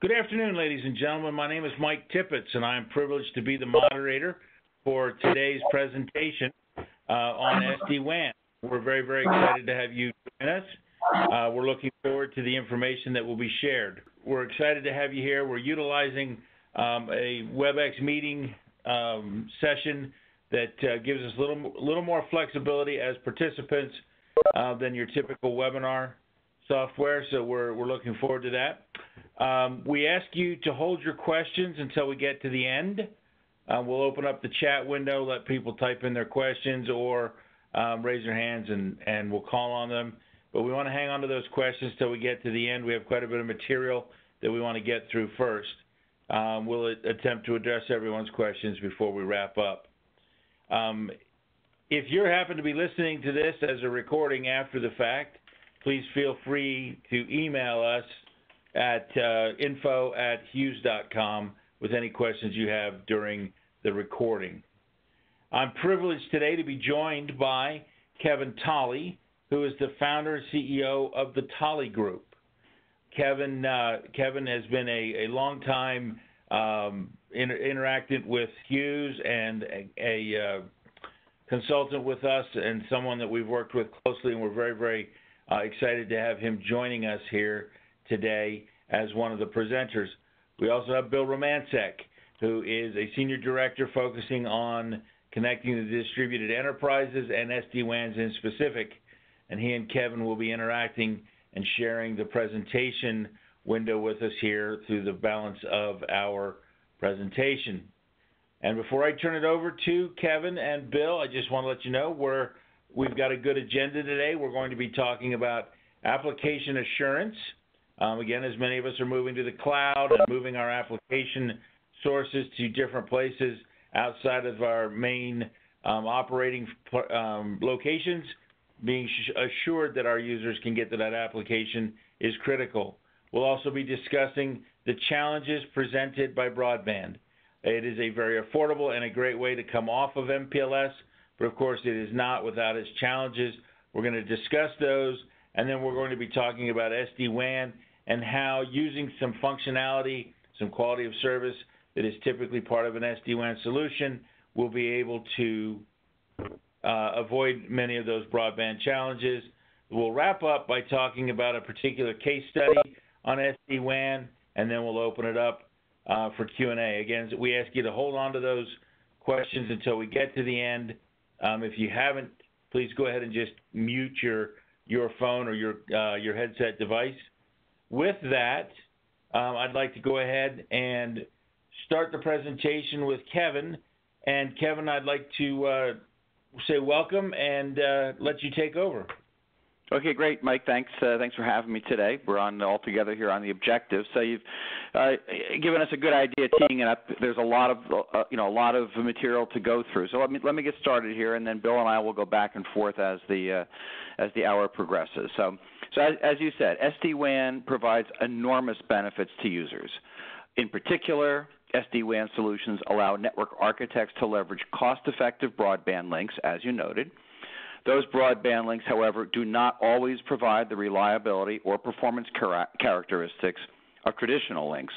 Good afternoon, ladies and gentlemen. My name is Mike Tippetts, and I am privileged to be the moderator for today's presentation on SD-WAN. We're very, very excited to have you join us. We're looking forward to the information that will be shared. We're excited to have you here. We're utilizing a WebEx meeting session that gives us a little more flexibility as participants than your typical webinar software, so we're looking forward to that. We ask you to hold your questions until we get to the end. We'll open up the chat window, let people type in their questions or raise their hands, and we'll call on them. But we want to hang on to those questions till we get to the end. We have quite a bit of material that we want to get through first. We'll attempt to address everyone's questions before we wrap up. If you happen to be listening to this as a recording after the fact, please feel free to email us at info@hughes.com with any questions you have during the recording. I'm privileged today to be joined by Kevin Tolly, who is the founder and CEO of the Tolly Group. Kevin has been a long time interactant with Hughes and a consultant with us and someone that we've worked with closely, and we're very, very excited to have him joining us here today as one of the presenters. We also have Bill Rumancik, who is a senior director focusing on connecting the distributed enterprises and SD-WANs in specific, and he and Kevin will be interacting and sharing the presentation window with us here through the balance of our presentation. And before I turn it over to Kevin and Bill, I just want to let you know we've got a good agenda today. We're going to be talking about application assurance. Again, as many of us are moving to the cloud and moving our application sources to different places outside of our main operating locations, being assured that our users can get to that application is critical. We'll also be discussing the challenges presented by broadband. It is a very affordable and a great way to come off of MPLS, but of course it is not without its challenges. We're going to discuss those, and then we're going to be talking about SD-WAN and how using some functionality, some quality of service that is typically part of an SD-WAN solution, will be able to avoid many of those broadband challenges. We'll wrap up by talking about a particular case study on SD-WAN, and then we'll open it up for Q&A. Again, we ask you to hold on to those questions until we get to the end. If you haven't, please go ahead and just mute your phone or your headset device. With that, I'd like to go ahead and start the presentation with Kevin. And Kevin, I'd like to say welcome and let you take over. Okay, great, Mike. Thanks. Thanks for having me today. We're on all together here on the objective. So you've given us a good idea, teeing it up. There's a lot of a lot of material to go through. So let me get started here, and then Bill and I will go back and forth as the hour progresses. So as you said, SD-WAN provides enormous benefits to users. In particular, SD-WAN solutions allow network architects to leverage cost-effective broadband links, as you noted. Those broadband links, however, do not always provide the reliability or performance characteristics of traditional links.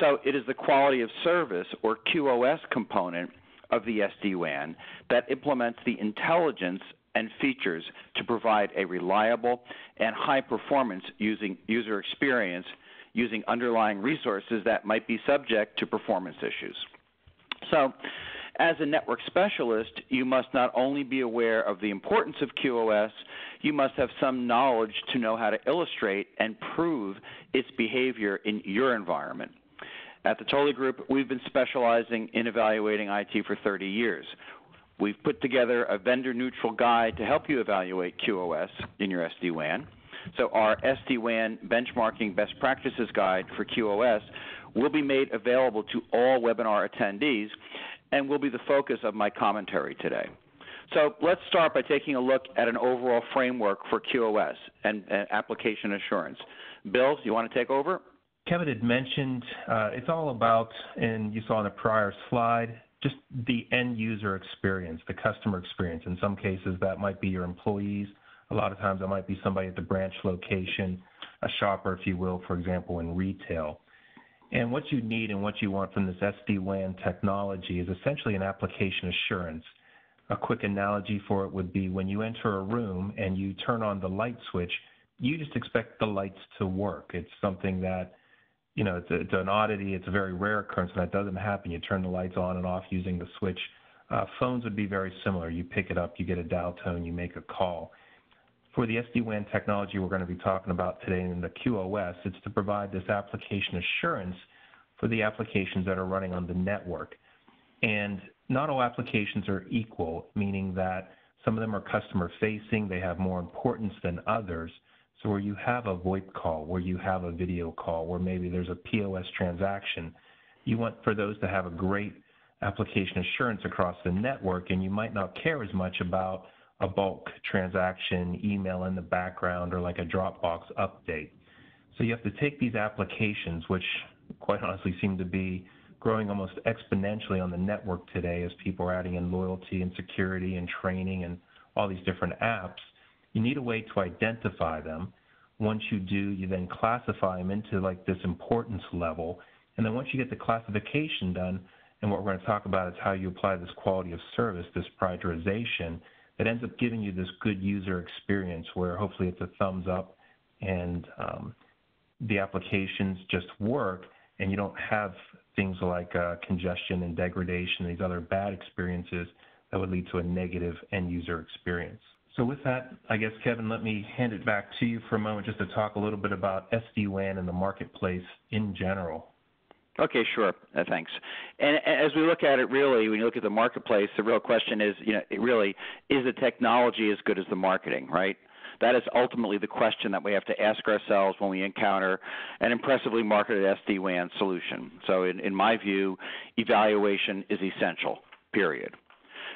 So it is the quality of service, or QoS component, of the SD-WAN that implements the intelligence and features to provide a reliable and high-performance user experience using underlying resources that might be subject to performance issues. So, as a network specialist, you must not only be aware of the importance of QoS, you must have some knowledge to know how to illustrate and prove its behavior in your environment. At the Tolly Group, we've been specializing in evaluating IT for 30 years. We've put together a vendor-neutral guide to help you evaluate QoS in your SD-WAN. So our SD-WAN benchmarking best practices guide for QoS will be made available to all webinar attendees and will be the focus of my commentary today. So let's start by taking a look at an overall framework for QoS and application assurance. Bill, do you want to take over? Kevin had mentioned it's all about, and you saw in a prior slide, just the end user experience, the customer experience. In some cases, that might be your employees. A lot of times, that might be somebody at the branch location, a shopper, if you will, for example, in retail. And what you need and what you want from this SD-WAN technology is essentially an application assurance. A quick analogy for it would be when you enter a room and you turn on the light switch, you just expect the lights to work. It's something that, you know, it's an oddity. It's a very rare occurrence, and that doesn't happen. You turn the lights on and off using the switch. Phones would be very similar. You pick it up, you get a dial tone, you make a call. For the SD-WAN technology we're going to be talking about today in the QoS, it's to provide this application assurance for the applications that are running on the network. And not all applications are equal, meaning that some of them are customer-facing, they have more importance than others. So where you have a VoIP call, where you have a video call, where maybe there's a POS transaction, you want for those to have a great application assurance across the network, and you might not care as much about a bulk transaction, email in the background, or like a Dropbox update. So you have to take these applications, which quite honestly seem to be growing almost exponentially on the network today as people are adding in loyalty and security and training and all these different apps. You need a way to identify them. Once you do, you then classify them into like this importance level. And then once you get the classification done, and what we're going to talk about is how you apply this quality of service, this prioritization, that ends up giving you this good user experience where hopefully it's a thumbs up and the applications just work and you don't have things like congestion and degradation, these other bad experiences that would lead to a negative end user experience. So with that, I guess, Kevin, let me hand it back to you for a moment just to talk a little bit about SD-WAN and the marketplace in general. Okay, sure. Thanks. And as we look at it, really, when you look at the marketplace, the real question is, you know, really, is the technology as good as the marketing, right? That is ultimately the question that we have to ask ourselves when we encounter an impressively marketed SD-WAN solution. So in my view, evaluation is essential, period.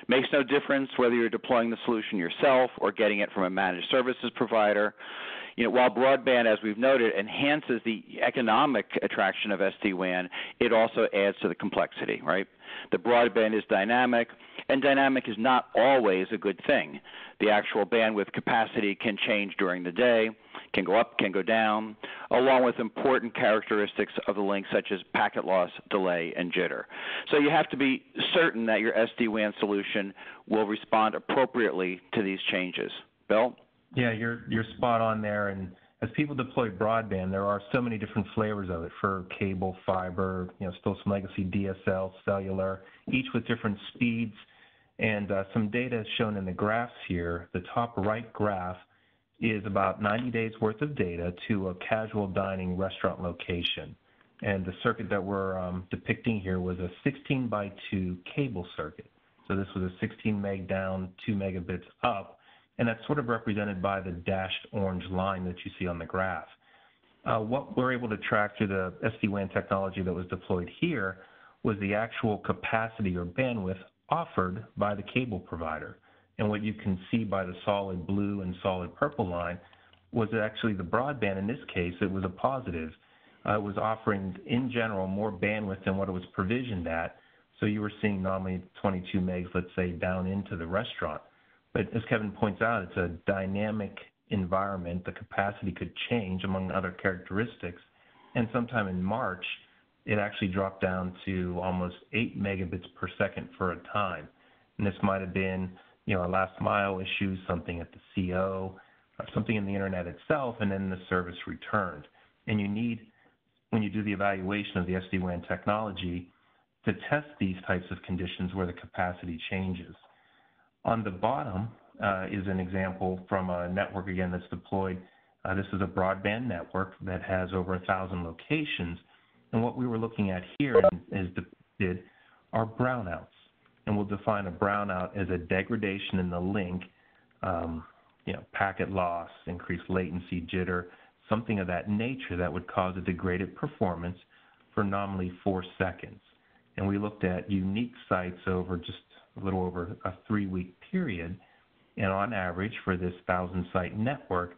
Makes no difference whether you're deploying the solution yourself or getting it from a managed services provider. You know, while broadband, as we've noted, enhances the economic attraction of SD-WAN, it also adds to the complexity, right? The broadband is dynamic, and dynamic is not always a good thing. The actual bandwidth capacity can change during the day, can go up, can go down, along with important characteristics of the link such as packet loss, delay, and jitter. So you have to be certain that your SD-WAN solution will respond appropriately to these changes. Bill? Yeah, you're spot on there, and as people deploy broadband, there are so many different flavors of it, for cable, fiber, you know, still some legacy DSL, cellular, each with different speeds, and some data is shown in the graphs here. The top right graph is about 90 days worth of data to a casual dining restaurant location, and the circuit that we're depicting here was a 16x2 cable circuit. So this was a 16 meg down, 2 megabits up. And that's sort of represented by the dashed orange line that you see on the graph. What we're able to track through the SD-WAN technology that was deployed here was the actual capacity or bandwidth offered by the cable provider. And what you can see by the solid blue and solid purple line was actually the broadband. In this case, it was a positive. It was offering, in general, more bandwidth than what it was provisioned at. So you were seeing normally 22 megs, let's say, down into the restaurant. But as Kevin points out, it's a dynamic environment. The capacity could change among other characteristics. And sometime in March, it actually dropped down to almost 8 megabits per second for a time. And this might have been, you know, a last mile issue, something at the CO, something in the internet itself, and then the service returned. And you need, when you do the evaluation of the SD-WAN technology, to test these types of conditions where the capacity changes. On the bottom is an example from a network, again, that's deployed. This is a broadband network that has over 1,000 locations. And what we were looking at here is depicted are brownouts. And we'll define a brownout as a degradation in the link, you know, packet loss, increased latency, jitter, something of that nature that would cause a degraded performance for nominally 4 seconds. And we looked at unique sites over just a little over a 3-week period, and on average for this 1,000-site network,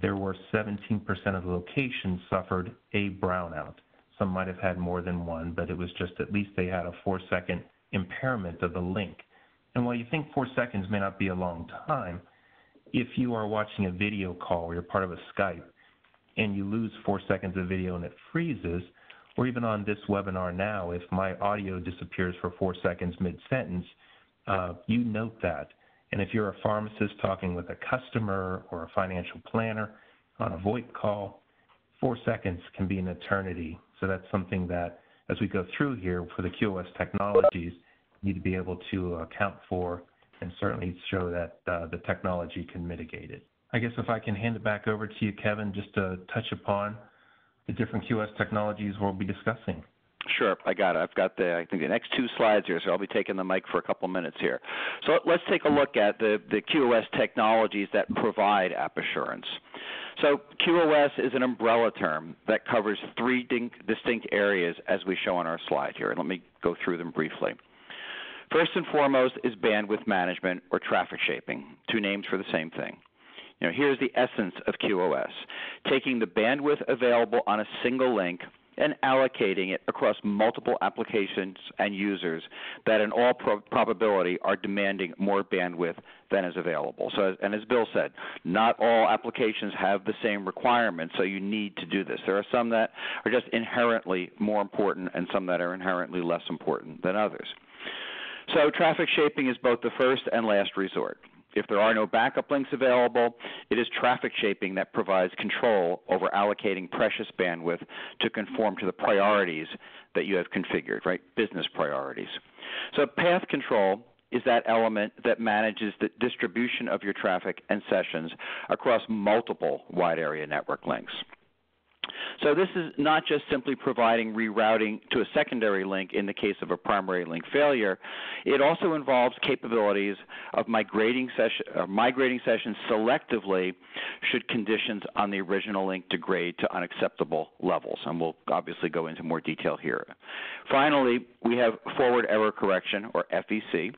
there were 17% of the locations suffered a brownout. Some might have had more than one, but it was just at least they had a 4-second impairment of the link. And while you think 4 seconds may not be a long time, if you are watching a video call or you're part of a Skype and you lose 4 seconds of video and it freezes, or even on this webinar now, if my audio disappears for 4 seconds mid-sentence, you note that. And if you're a pharmacist talking with a customer or a financial planner on a VoIP call, 4 seconds can be an eternity. So that's something that, as we go through here for the QoS technologies, you need to be able to account for and certainly show that the technology can mitigate it. I guess if I can hand it back over to you, Kevin, just to touch upon the different QoS technologies we'll be discussing. Sure, I got it. I've got the, I think, the next two slides here, so I'll be taking the mic for a couple minutes here. So let's take a look at the QoS technologies that provide app assurance. So QoS is an umbrella term that covers three distinct areas as we show on our slide here, and let me go through them briefly. First and foremost is bandwidth management or traffic shaping, two names for the same thing. You know, here's the essence of QoS, taking the bandwidth available on a single link and allocating it across multiple applications and users that in all probability are demanding more bandwidth than is available. So, and as Bill said, not all applications have the same requirements, so you need to do this. There are some that are just inherently more important and some that are inherently less important than others. So traffic shaping is both the first and last resort. If there are no backup links available, it is traffic shaping that provides control over allocating precious bandwidth to conform to the priorities that you have configured, right? Business priorities. So path control is that element that manages the distribution of your traffic and sessions across multiple wide area network links. So this is not just simply providing rerouting to a secondary link in the case of a primary link failure. It also involves capabilities of migrating sessions selectively should conditions on the original link degrade to unacceptable levels. And we'll obviously go into more detail here. Finally, we have forward error correction, or FEC.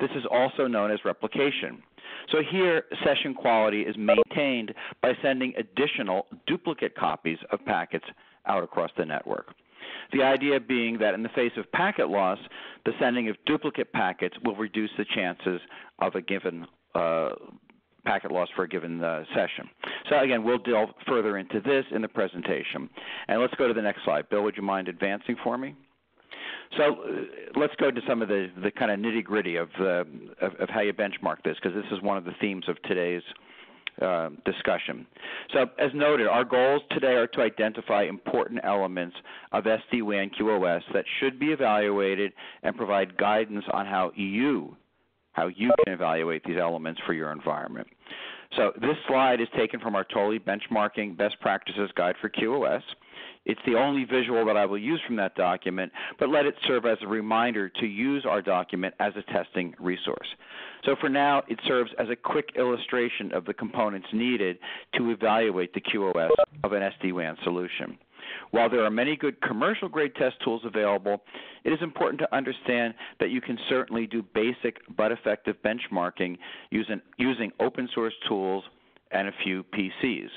This is also known as replication. So here, session quality is maintained by sending additional duplicate copies of packets out across the network. The idea being that in the face of packet loss, the sending of duplicate packets will reduce the chances of a given packet loss for a given session. So again, we'll delve further into this in the presentation. And let's go to the next slide. Bill, would you mind advancing for me? So let's go to some of the kind of nitty-gritty of how you benchmark this, because this is one of the themes of today's discussion. So as noted, our goals today are to identify important elements of SD-WAN QoS that should be evaluated and provide guidance on how you can evaluate these elements for your environment. So this slide is taken from our Tolly Benchmarking Best Practices Guide for QoS. It's the only visual that I will use from that document, but let it serve as a reminder to use our document as a testing resource. So for now, it serves as a quick illustration of the components needed to evaluate the QoS of an SD-WAN solution. While there are many good commercial-grade test tools available, it is important to understand that you can certainly do basic but effective benchmarking using open-source tools and a few PCs.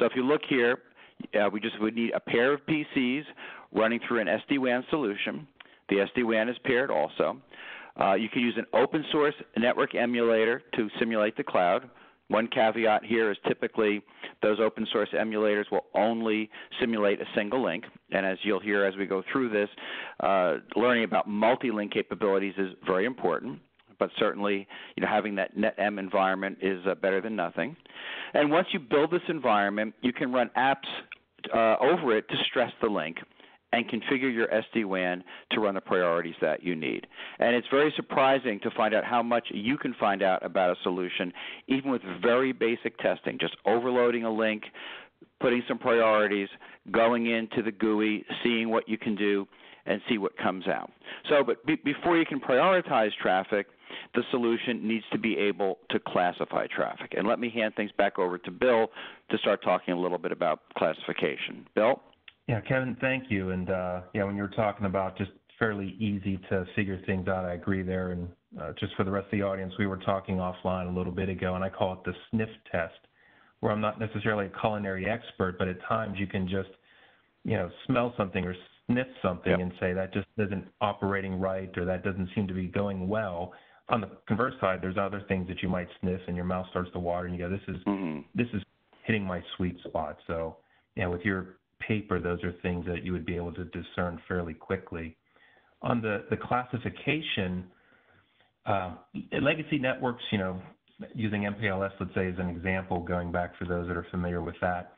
So if you look here, we just would need a pair of PCs running through an SD-WAN solution. The SD-WAN is paired also. You can use an open-source network emulator to simulate the cloud. One caveat here is typically those open-source emulators will only simulate a single link. And as you'll hear as we go through this, learning about multi-link capabilities is very important. But certainly, you know, having that NetM environment is better than nothing. And once you build this environment, you can run apps over it to stress the link and configure your SD-WAN to run the priorities that you need. And it's very surprising to find out how much you can find out about a solution, even with very basic testing, just overloading a link, putting some priorities, going into the GUI, seeing what you can do, and see what comes out. So, but before you can prioritize traffic, the solution needs to be able to classify traffic. And let me hand things back over to Bill to start talking a little bit about classification. Bill? Yeah, Kevin, thank you. And yeah, when you were talking about just fairly easy to figure things out, I agree there. And just for the rest of the audience, we were talking offline a little bit ago, and I call it the sniff test, where I'm not necessarily a culinary expert, but at times you can just, you know, smell something or sniff something and say that just isn't operating right or that doesn't seem to be going well. On the converse side, there's other things that you might sniff and your mouth starts to water and you go, this is hitting my sweet spot. So, you know, with your paper, those are things that you would be able to discern fairly quickly. On the classification, legacy networks, you know, using MPLS, let's say, as an example, going back for those that are familiar with that,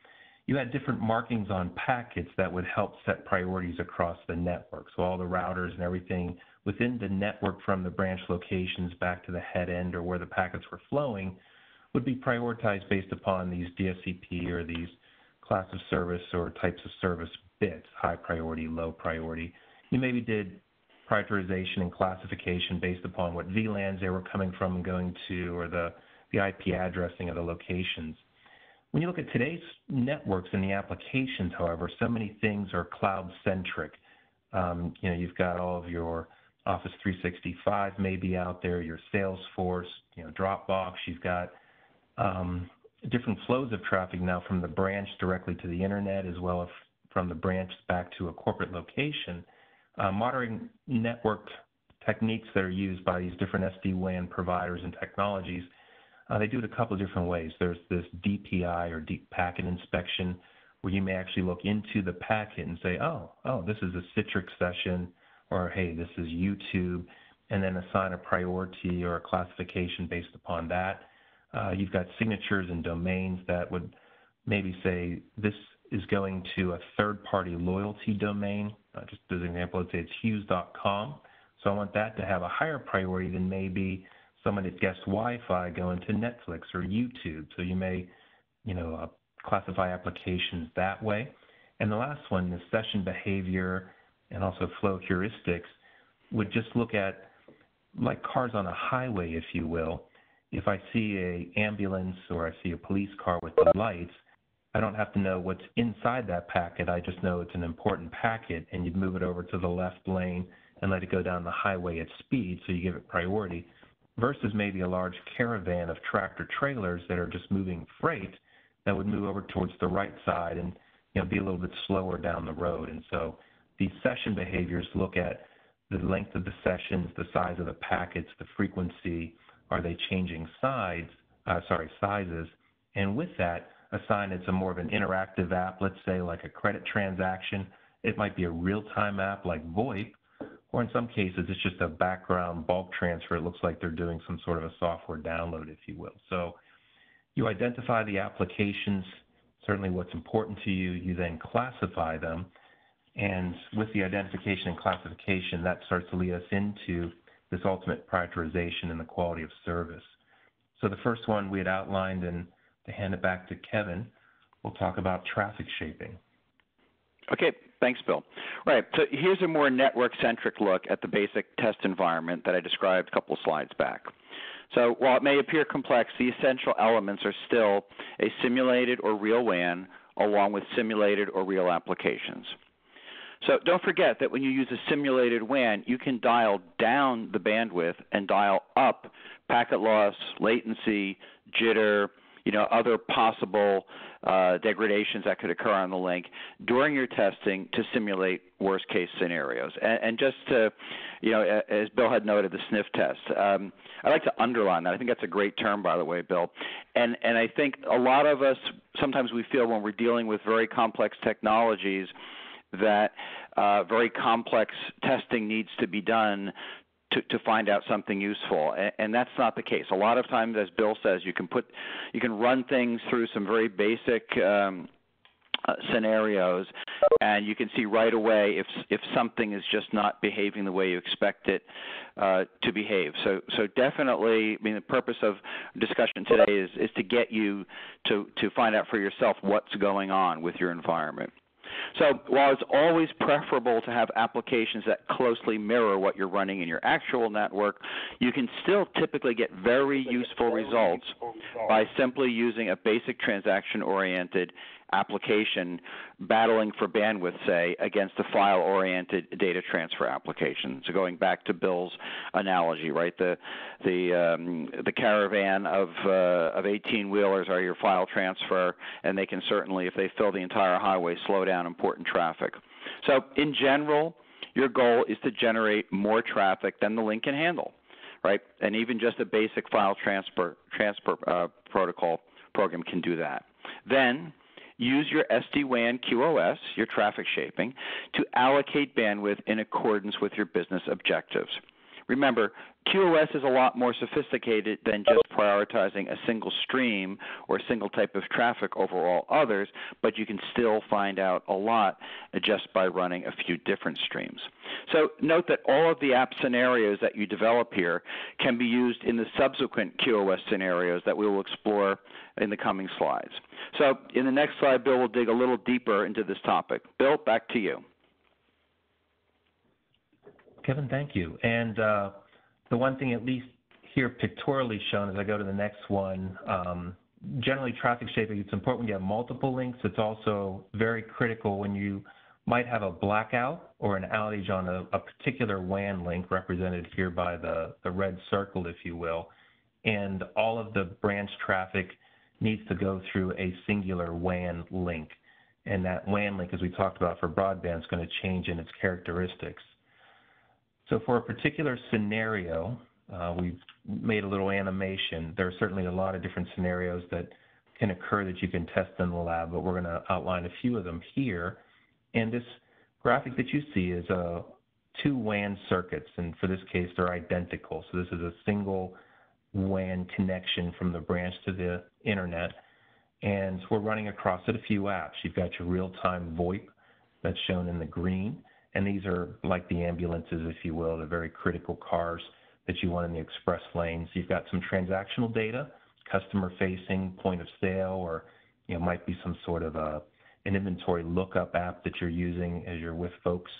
you had different markings on packets that would help set priorities across the network. So all the routers and everything within the network from the branch locations back to the head end or where the packets were flowing would be prioritized based upon these DSCP or these class of service or types of service bits, high priority, low priority. You maybe did prioritization and classification based upon what VLANs they were coming from and going to, or the IP addressing of the locations. When you look at today's networks and the applications, however, so many things are cloud-centric. You know, you've got all of your Office 365 maybe out there, your Salesforce, you know, Dropbox. You've got different flows of traffic now from the branch directly to the internet, as well as from the branch back to a corporate location. Modern network techniques that are used by these different SD-WAN providers and technologies, they do it a couple of different ways. There's this DPI or deep packet inspection where you may actually look into the packet and say, oh, this is a Citrix session, or hey, this is YouTube, and then assign a priority or a classification based upon that. You've got signatures and domains that would maybe say this is going to a third-party loyalty domain. Just as an example, let's say it's Hughes.com. So I want that to have a higher priority than maybe someone that guessed Wi-Fi going to Netflix or YouTube. So you may, you know, classify applications that way. And the last one, the session behavior and also flow heuristics, would just look at, like cars on a highway, if you will. If I see an ambulance or I see a police car with the lights, I don't have to know what's inside that packet. I just know it's an important packet, and you'd move it over to the left lane and let it go down the highway at speed, so you give it priority, versus maybe a large caravan of tractor trailers that are just moving freight that would move over towards the right side and, you know, be a little bit slower down the road. And so these session behaviors look at the length of the sessions, the size of the packets, the frequency, are they changing sizes, and with that, assign it's a more of an interactive app, let's say like a credit transaction. It might be a real-time app like VoIP, or in some cases, it's just a background bulk transfer. It looks like they're doing some sort of a software download, if you will. So you identify the applications, certainly what's important to you. You then classify them. And with the identification and classification, that starts to lead us into this ultimate prioritization and the quality of service. So the first one we had outlined, and to hand it back to Kevin, we'll talk about traffic shaping. Okay. Thanks, Bill. All right, so here's a more network-centric look at the basic test environment that I described a couple slides back. So while it may appear complex, the essential elements are still a simulated or real WAN along with simulated or real applications. So don't forget that when you use a simulated WAN, you can dial down the bandwidth and dial up packet loss, latency, jitter, you know, other possible degradations that could occur on the link during your testing to simulate worst-case scenarios. And just to, you know, as Bill had noted, the sniff test. I like to underline that. I think that's a great term, by the way, Bill. And I think a lot of us, sometimes we feel when we're dealing with very complex technologies that very complex testing needs to be done to find out something useful, and that's not the case. A lot of times, as Bill says, you can run things through some very basic scenarios, and you can see right away if something is just not behaving the way you expect it to behave. So definitely, I mean, the purpose of discussion today is to get you to find out for yourself what's going on with your environment. So while it's always preferable to have applications that closely mirror what you're running in your actual network, you can still typically get very useful results by simply using a basic transaction-oriented application battling for bandwidth, say, against a file-oriented data transfer application. So going back to Bill's analogy, right? The caravan of 18-wheelers are your file transfer, and they can certainly, if they fill the entire highway, slow down important traffic. So in general, your goal is to generate more traffic than the link can handle, right? And even just a basic file transfer protocol program can do that. Then use your SD-WAN QoS, your traffic shaping, to allocate bandwidth in accordance with your business objectives. Remember, QoS is a lot more sophisticated than just prioritizing a single stream or a single type of traffic over all others, but you can still find out a lot just by running a few different streams. So note that all of the app scenarios that you develop here can be used in the subsequent QoS scenarios that we will explore in the coming slides. So in the next slide, Bill will dig a little deeper into this topic. Bill, back to you. Kevin, thank you. And the one thing at least here pictorially shown as I go to the next one, generally traffic shaping, it's important when you have multiple links. It's also very critical when you might have a blackout or an outage on a particular WAN link represented here by the red circle, if you will. And all of the branch traffic needs to go through a singular WAN link. And that WAN link, as we talked about for broadband, is going to change in its characteristics. So for a particular scenario, we've made a little animation. There are certainly a lot of different scenarios that can occur that you can test in the lab, but we're going to outline a few of them here. And this graphic that you see is two WAN circuits, and for this case, they're identical. So this is a single WAN connection from the branch to the internet, and we're running across it a few apps. You've got your real-time VoIP that's shown in the green. And these are like the ambulances, if you will, the very critical cars that you want in the express lanes. You've got some transactional data, customer-facing, point of sale, or you know, might be some sort of an inventory lookup app that you're using as you're with folks.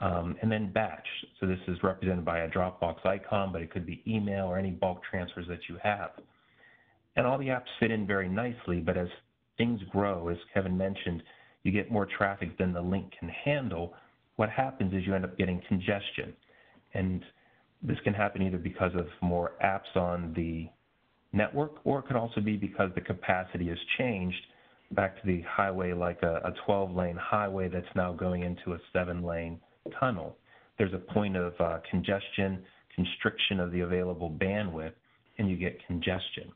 And then batch. So this is represented by a Dropbox icon, but it could be email or any bulk transfers that you have. And all the apps fit in very nicely, but as things grow, as Kevin mentioned, you get more traffic than the link can handle. What happens is you end up getting congestion, and this can happen either because of more apps on the network, or it could also be because the capacity has changed back to the highway, like a 12-lane highway that's now going into a 7-lane tunnel. There's a point of congestion, constriction of the available bandwidth, and you get congestion.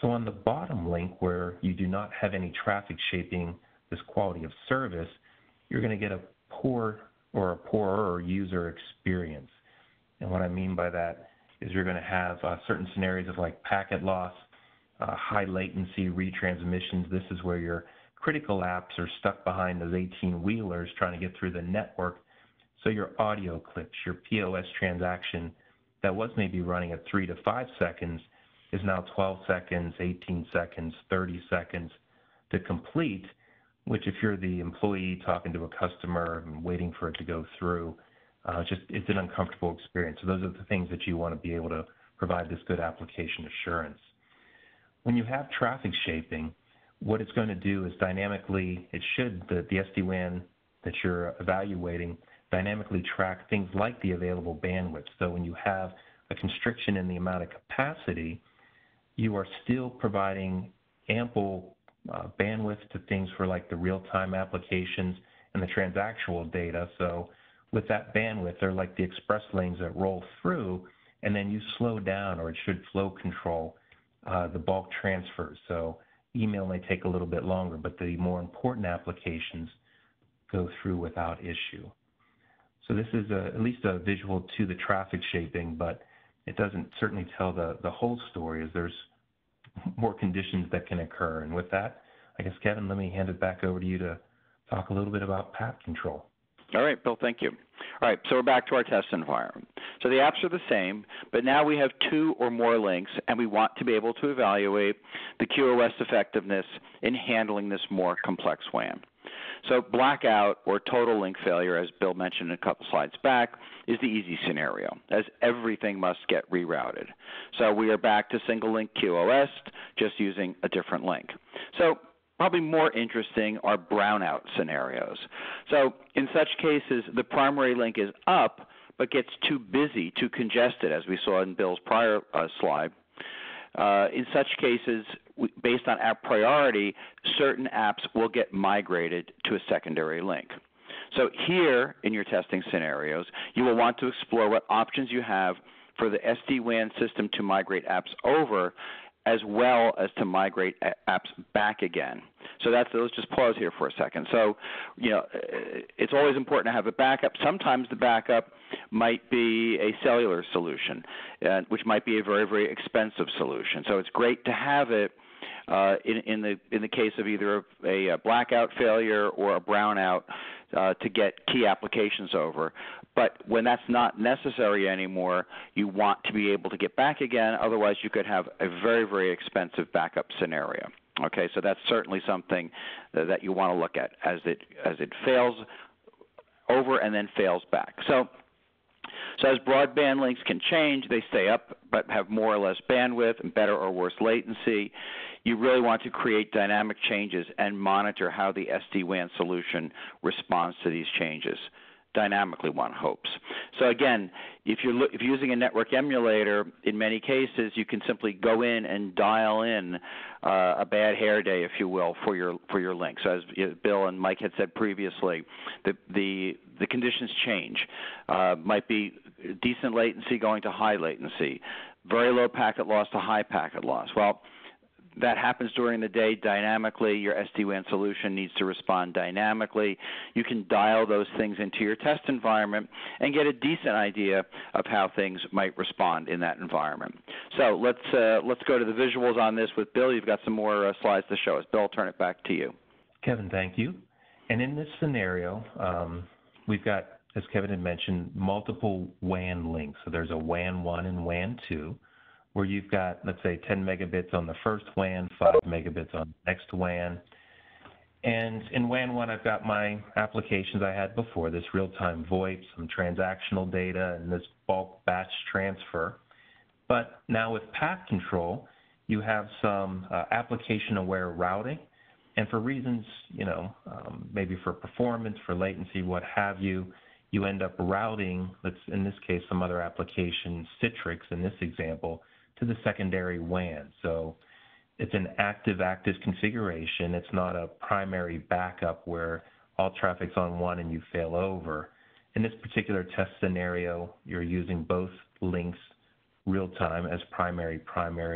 So on the bottom link where you do not have any traffic shaping this quality of service, you're going to get a poorer user experience. And what I mean by that is you're going to have certain scenarios of like packet loss, high latency retransmissions. This is where your critical apps are stuck behind those 18-wheelers trying to get through the network. So your audio clips, your POS transaction that was maybe running at 3 to 5 seconds is now 12 seconds, 18 seconds, 30 seconds to complete, which if you're the employee talking to a customer and waiting for it to go through, it's an uncomfortable experience. So those are the things that you want to be able to provide this good application assurance. When you have traffic shaping, what it's going to do is dynamically, the SD-WAN that you're evaluating dynamically track things like the available bandwidth. So when you have a constriction in the amount of capacity, you are still providing ample bandwidth to things for like the real-time applications and the transactional data. So with that bandwidth, they're like the express lanes that roll through, and then you slow down, or it should flow control the bulk transfers. So email may take a little bit longer, but the more important applications go through without issue. So this is at least a visual to the traffic shaping, but it doesn't certainly tell the whole story, as there's more conditions that can occur. And with that, I guess, Kevin, let me hand it back over to you to talk a little bit about path control. All right, Bill, thank you. All right, so we're back to our test environment. So the apps are the same, but now we have two or more links, and we want to be able to evaluate the QoS effectiveness in handling this more complex WAN. So blackout or total link failure, as Bill mentioned a couple slides back, is the easy scenario, as everything must get rerouted. So we are back to single link QoS, just using a different link. So probably more interesting are brownout scenarios. So in such cases, the primary link is up, but gets too busy, too congested, as we saw in Bill's prior slide. In such cases, based on app priority, certain apps will get migrated to a secondary link. So here, in your testing scenarios, you will want to explore what options you have for the SD-WAN system to migrate apps over, as well as to migrate apps back again. So that's, let's just pause here for a second. So, you know, it's always important to have a backup. Sometimes the backup might be a cellular solution, which might be a very, very expensive solution. So it's great to have it in the case of either a blackout failure or a brownout to get key applications over. But when that's not necessary anymore, you want to be able to get back again. Otherwise, you could have a very, very expensive backup scenario. Okay, so that's certainly something that you want to look at as it fails over and then fails back. So as broadband links can change, they stay up but have more or less bandwidth and better or worse latency. You really want to create dynamic changes and monitor how the SD-WAN solution responds to these changes. Dynamically, one hopes. So again, if you're using a network emulator, in many cases you can simply go in and dial in a bad hair day, if you will, for your link. So as Bill and Mike had said previously, the conditions change. Might be decent latency going to high latency, very low packet loss to high packet loss. Well, that happens during the day dynamically. Your SD-WAN solution needs to respond dynamically. You can dial those things into your test environment and get a decent idea of how things might respond in that environment. So let's go to the visuals on this with Bill. You've got some more slides to show us. Bill, I'll turn it back to you. Kevin, thank you. And in this scenario, we've got, as Kevin had mentioned, multiple WAN links. So there's a WAN 1 and WAN 2. Where you've got, let's say, 10 megabits on the first WAN, 5 megabits on the next WAN. And in WAN 1, I've got my applications I had before, this real-time VoIP, some transactional data, and this bulk batch transfer. But now with path control, you have some application-aware routing. And for reasons, you know, maybe for performance, for latency, what have you, you end up routing, let's, in this case, some other application, Citrix in this example, to the secondary WAN. So it's an active-active configuration. It's not a primary backup where all traffic's on one and you fail over. In this particular test scenario, you're using both links real-time as primary,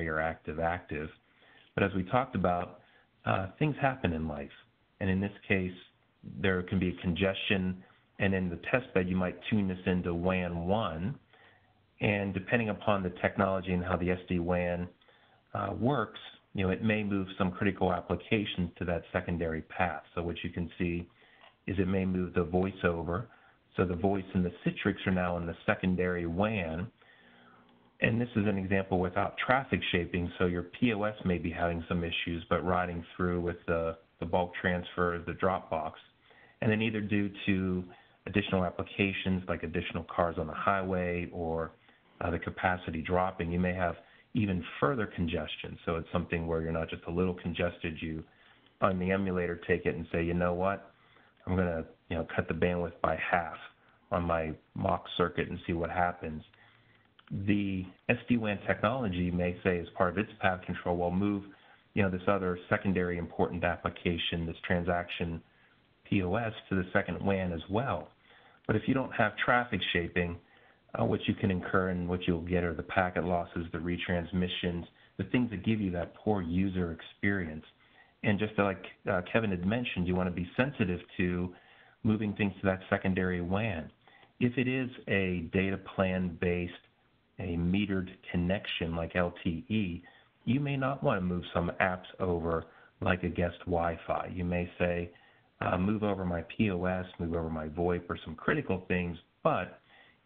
or active-active. But as we talked about, things happen in life. And in this case, there can be congestion, and in the test bed, you might tune this into WAN 1. And depending upon the technology and how the SD-WAN works, you know, it may move some critical applications to that secondary path. So what you can see is it may move the voice over. So the voice and the Citrix are now in the secondary WAN. And this is an example without traffic shaping. So your POS may be having some issues, but riding through with the bulk transfer of the Dropbox. And then either due to additional applications like additional cars on the highway or the capacity dropping, you may have even further congestion. So it's something where you're not just a little congested. You, on the emulator, take it and say, you know what, I'm going to cut the bandwidth by half on my mock circuit and see what happens. The SD-WAN technology may say, as part of its path control, well, move this other secondary important application, this transaction POS, to the second WAN as well. But if you don't have traffic shaping, what you can incur and what you'll get are the packet losses, the retransmissions, the things that give you that poor user experience. And just like Kevin had mentioned, you want to be sensitive to moving things to that secondary WAN. If it is a data plan-based, a metered connection like LTE, you may not want to move some apps over like a guest Wi-Fi. You may say, move over my POS, move over my VoIP, or some critical things, but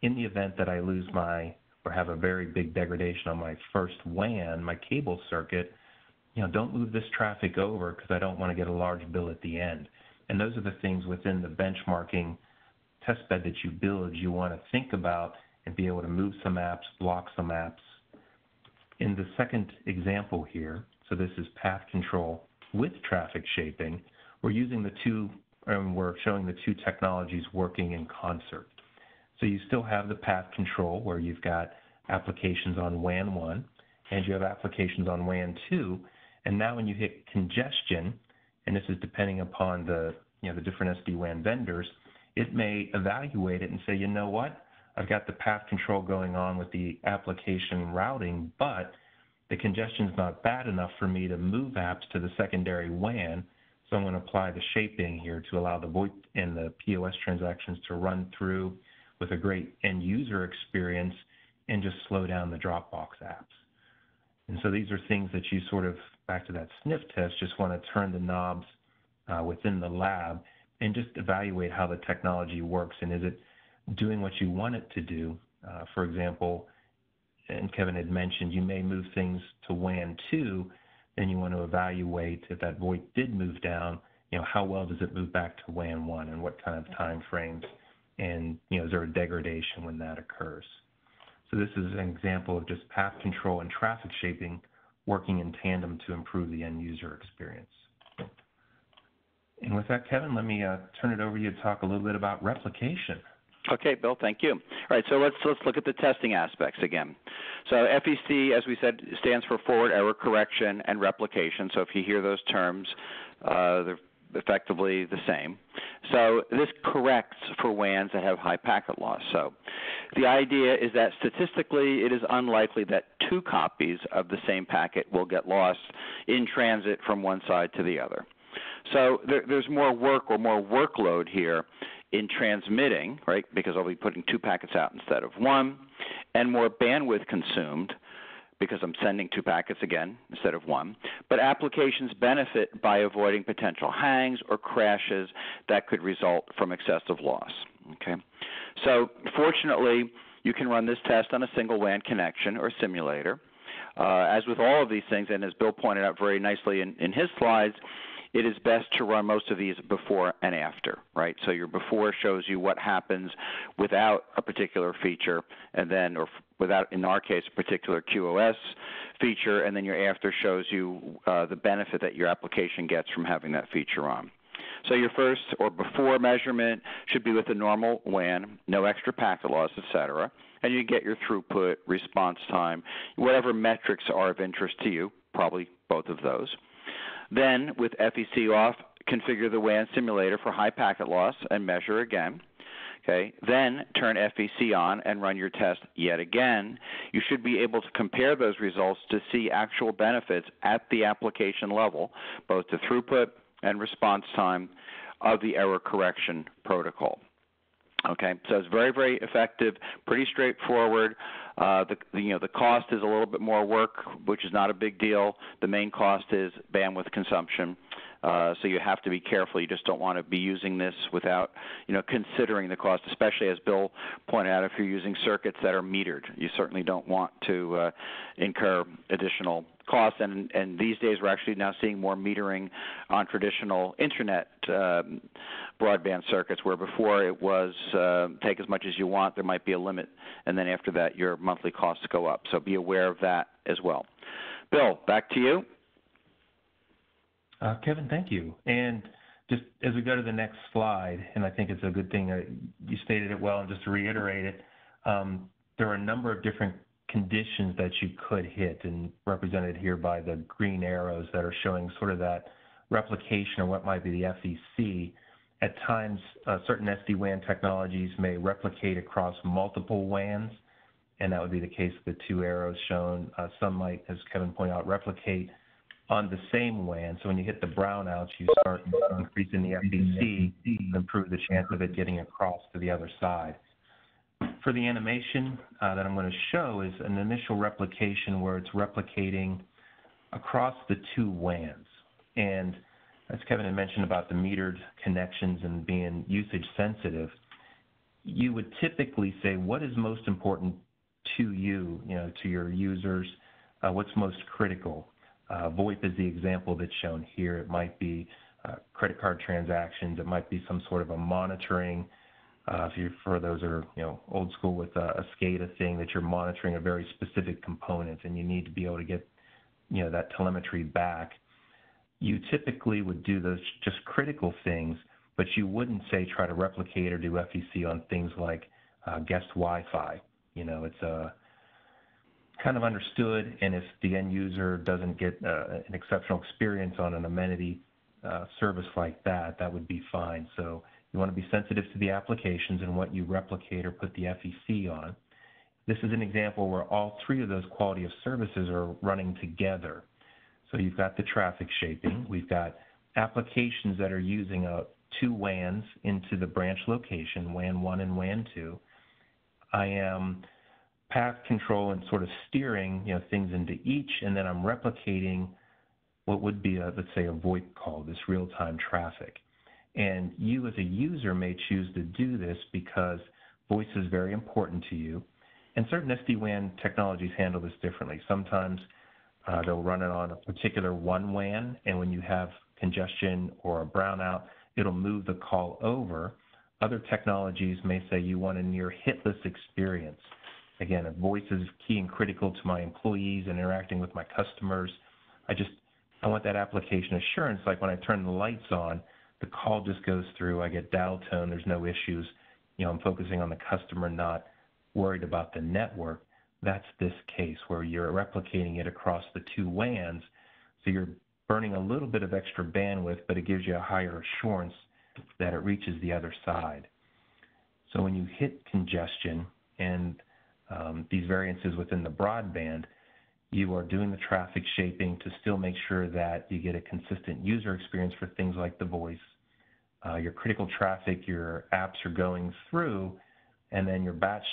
in the event that I lose my, or have a very big degradation on my first WAN, my cable circuit, don't move this traffic over because I don't want to get a large bill at the end. And those are the things within the benchmarking test bed that you build you want to think about and be able to move some apps, block some apps. In the second example here, so this is path control with traffic shaping, we're using the two, and we're showing the two technologies working in concert. So you still have the path control where you've got applications on WAN 1 and you have applications on WAN 2. And now when you hit congestion, and this is depending upon the, the different SD-WAN vendors, it may evaluate it and say, you know what, I've got the path control going on with the application routing, but the congestion's not bad enough for me to move apps to the secondary WAN. So I'm going to apply the shaping here to allow the VoIP and the POS transactions to run through with a great end user experience and just slow down the Dropbox apps. And so these are things that you sort of, back to that sniff test, just want to turn the knobs within the lab and just evaluate how the technology works and is it doing what you want it to do. For example, and Kevin had mentioned, you may move things to WAN 2, then you want to evaluate if that VoIP did move down, you know, how well does it move back to WAN 1 and what kind of time frames, and, you know, is there a degradation when that occurs? So this is an example of just path control and traffic shaping working in tandem to improve the end user experience. And with that, Kevin, let me turn it over to you to talk a little bit about replication. Okay, Bill, thank you. All right, so let's look at the testing aspects again. So FEC, as we said, stands for forward error correction and replication. So if you hear those terms, they're effectively the same. So this corrects for WANs that have high packet loss. So the idea is that statistically it is unlikely that two copies of the same packet will get lost in transit from one side to the other. So there's more work or more workload here in transmitting, right, because I'll be putting two packets out instead of one, and more bandwidth consumed because I'm sending two packets again instead of one. But applications benefit by avoiding potential hangs or crashes that could result from excessive loss, okay? So fortunately, you can run this test on a single WAN connection or simulator. As with all of these things, and as Bill pointed out very nicely in his slides, it is best to run most of these before and after, right? So your before shows you what happens without a particular feature and then, or without, in our case, a particular QoS feature, and then your after shows you the benefit that your application gets from having that feature on. So your first or before measurement should be with a normal WAN, no extra packet loss, et cetera, and you get your throughput, response time, whatever metrics are of interest to you, probably both of those. Then, with FEC off, configure the WAN simulator for high packet loss and measure again. Okay. Then, turn FEC on and run your test yet again. You should be able to compare those results to see actual benefits at the application level, both the throughput and response time of the error correction protocol. Okay, so it's very, very effective, pretty straightforward. The cost is a little bit more work, which is not a big deal. The main cost is bandwidth consumption. So you have to be careful. You just don't want to be using this without, you know, considering the cost, especially as Bill pointed out, if you're using circuits that are metered. You certainly don't want to incur additional costs. And these days we're actually now seeing more metering on traditional internet broadband circuits, where before it was take as much as you want, there might be a limit, and then after that your monthly costs go up. So be aware of that as well. Bill, back to you. Kevin, thank you. And just as we go to the next slide, and I think it's a good thing you stated it well, and just to reiterate it, there are a number of different conditions that you could hit, and represented here by the green arrows that are showing sort of that replication or what might be the FEC. At times, certain SD-WAN technologies may replicate across multiple WANs, and that would be the case with the two arrows shown. Some might, as Kevin pointed out, replicate on the same WAN. So when you hit the brownouts, you start increasing the FEC and improve the chance of it getting across to the other side. For the animation that I'm going to show is an initial replication where it's replicating across the two WANs. And as Kevin had mentioned about the metered connections and being usage sensitive, you would typically say what is most important to you, you know, to your users, what's most critical. VoIP is the example that's shown here. It might be credit card transactions. It might be some sort of a monitoring. For those that are, you know, old school with a SCADA thing, that you're monitoring a very specific component and you need to be able to get, you know, that telemetry back. You typically would do those just critical things, but you wouldn't say try to replicate or do FEC on things like guest Wi-Fi. You know, it's kind of understood, and if the end user doesn't get an exceptional experience on an amenity service like that, that would be fine. So you want to be sensitive to the applications and what you replicate or put the FEC on. This is an example where all three of those quality of services are running together. So you've got the traffic shaping, we've got applications that are using two WANs into the branch location, WAN 1 and WAN 2, I am path control and sort of steering, you know, things into each, and then I'm replicating what would be, let's say, a VoIP call, this real-time traffic. And you as a user may choose to do this because voice is very important to you. And certain SD-WAN technologies handle this differently. Sometimes they'll run it on a particular one WAN, and when you have congestion or a brownout, it'll move the call over. Other technologies may say you want a near hitless experience. Again, if voice is key and critical to my employees and interacting with my customers, I want that application assurance, like when I turn the lights on, the call just goes through, I get dial tone, there's no issues, you know, I'm focusing on the customer, not worried about the network. That's this case where you're replicating it across the two WANs, so you're burning a little bit of extra bandwidth, but it gives you a higher assurance that it reaches the other side. So when you hit congestion and these variances within the broadband, you are doing the traffic shaping to still make sure that you get a consistent user experience for things like the voice, your critical traffic, your apps are going through, and then your batch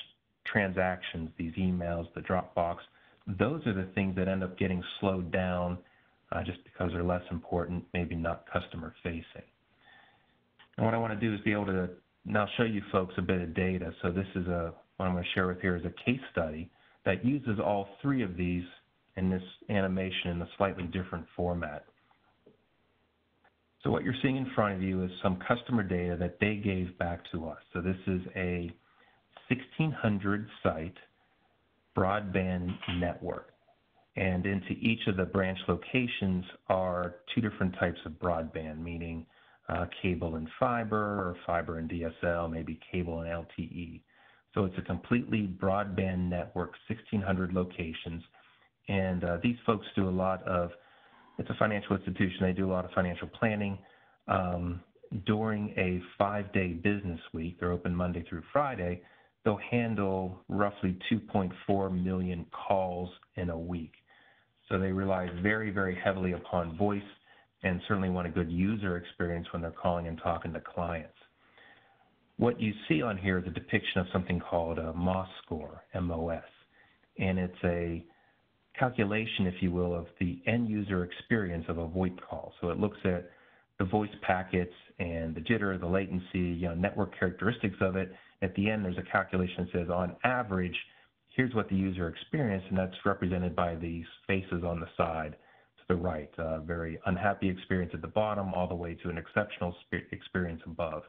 transactions, these emails, the Dropbox, those are the things that end up getting slowed down just because they're less important, maybe not customer facing. And what I want to do is be able to now show you folks a bit of data. So this is what I'm going to share with here is a case study that uses all three of these in this animation in a slightly different format. So what you're seeing in front of you is some customer data that they gave back to us. So this is a 1,600 site broadband network. And into each of the branch locations are two different types of broadband, meaning cable and fiber, or fiber and DSL, maybe cable and LTE. So it's a completely broadband network, 1,600 locations. And these folks do a lot of, it's a financial institution, they do a lot of financial planning. During a 5-day business week, they're open Monday through Friday, they'll handle roughly 2.4 million calls in a week. So they rely very, very heavily upon voice and certainly want a good user experience when they're calling and talking to clients. What you see on here is a depiction of something called a MOS score, MOS, and it's a calculation, if you will, of the end user experience of a VoIP call. So it looks at the voice packets and the jitter, the latency, you know, network characteristics of it. At the end, there's a calculation that says, on average, here's what the user experienced, and that's represented by these faces on the side to the right, a very unhappy experience at the bottom all the way to an exceptional experience above.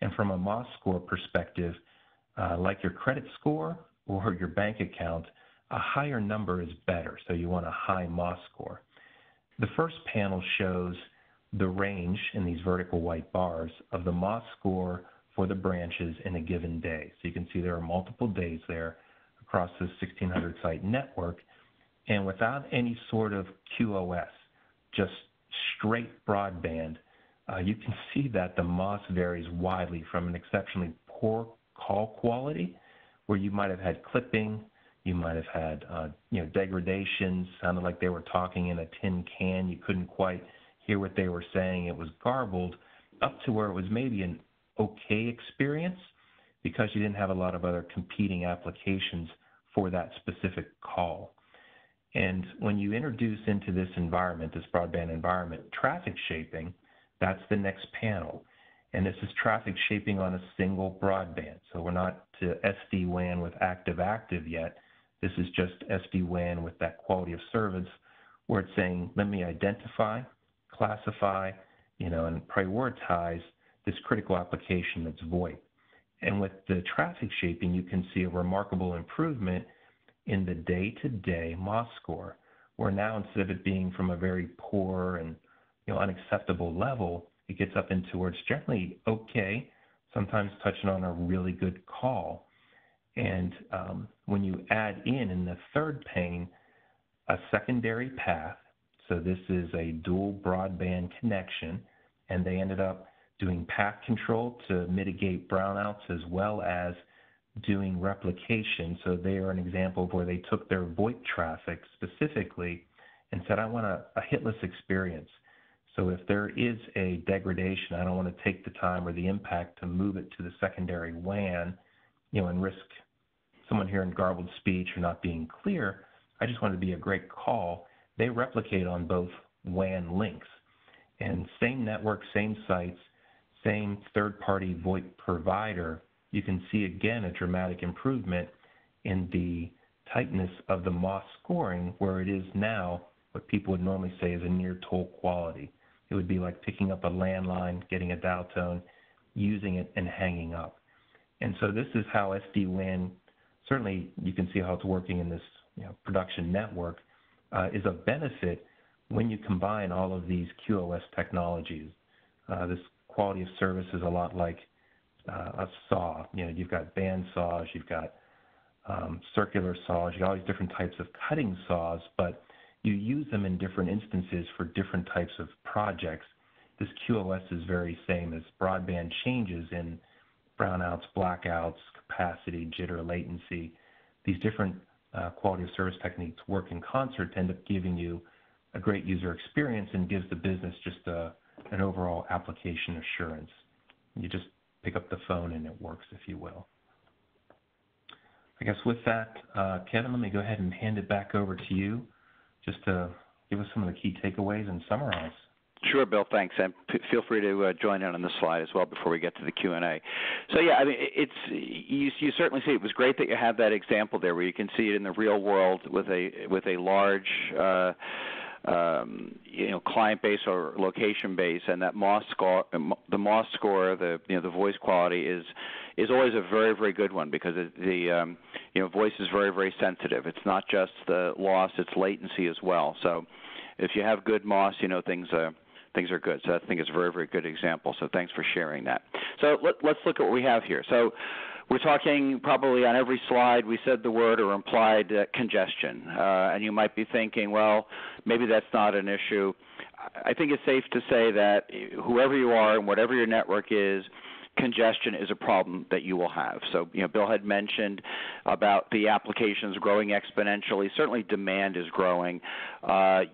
And from a MOS score perspective, like your credit score or your bank account, a higher number is better, so you want a high MOS score. The first panel shows the range in these vertical white bars of the MOS score for the branches in a given day. So you can see there are multiple days there across this 1,600 site network, and without any sort of QoS, just straight broadband, you can see that the MOS varies widely from an exceptionally poor call quality, where you might have had clipping, you might have had degradation, sounded like they were talking in a tin can, you couldn't quite hear what they were saying, it was garbled, up to where it was maybe an okay experience because you didn't have a lot of other competing applications for that specific call. And when you introduce into this environment, this broadband environment, traffic shaping, that's the next panel. And this is traffic shaping on a single broadband. So we're not to SD-WAN with active-active yet. This is just SD-WAN with that quality of service where it's saying, let me identify, classify, you know, and prioritize this critical application that's VoIP. And with the traffic shaping, you can see a remarkable improvement in the day-to-day MOS score, where now instead of it being from a very poor and unacceptable level, it gets up into where it's generally okay, sometimes touching on a really good call. And when you add in the third pane, a secondary path, so this is a dual broadband connection, and they ended up doing path control to mitigate brownouts as well as doing replication. So they are an example of where they took their VoIP traffic specifically and said, I want a hitless experience. So if there is a degradation, I don't want to take the time or the impact to move it to the secondary WAN, and risk someone hearing garbled speech or not being clear. I just want to be a great call. They replicate on both WAN links. And same network, same sites, same third-party VoIP provider, you can see, again, a dramatic improvement in the tightness of the MOS scoring, where it is now what people would normally say is a near toll quality. It would be like picking up a landline, getting a dial tone, using it, and hanging up. And so this is how SD-WAN, certainly you can see how it's working in this production network, is of benefit when you combine all of these QoS technologies. This quality of service is a lot like a saw. You've got band saws, you've got circular saws, you've got all these different types of cutting saws, but you use them in different instances for different types of projects. This QoS is very same as broadband changes in brownouts, blackouts, capacity, jitter, latency. These different quality of service techniques work in concert to end up giving you a great user experience and gives the business just an overall application assurance. You just pick up the phone and it works, if you will. I guess with that, Kevin, let me go ahead and hand it back over to you just to give us some of the key takeaways and summarize. Sure, Bill, thanks. And feel free to join in on this slide as well before we get to the Q&A. So, yeah, I mean, it's you certainly see it was great that you have that example there where you can see it in the real world with a large client base or location base, and that MOS score, the MOS score, the voice quality is always a very, very good one because the voice is very, very sensitive. It's not just the loss; it's latency as well. So, if you have good MOS, things are good. So I think it's a very, very good example. So thanks for sharing that. So let's look at what we have here. So we're talking probably on every slide we said the word or implied congestion. And you might be thinking, well, maybe that's not an issue. I think it's safe to say that whoever you are and whatever your network is, congestion is a problem that you will have. So, Bill had mentioned about the applications growing exponentially. Certainly demand is growing.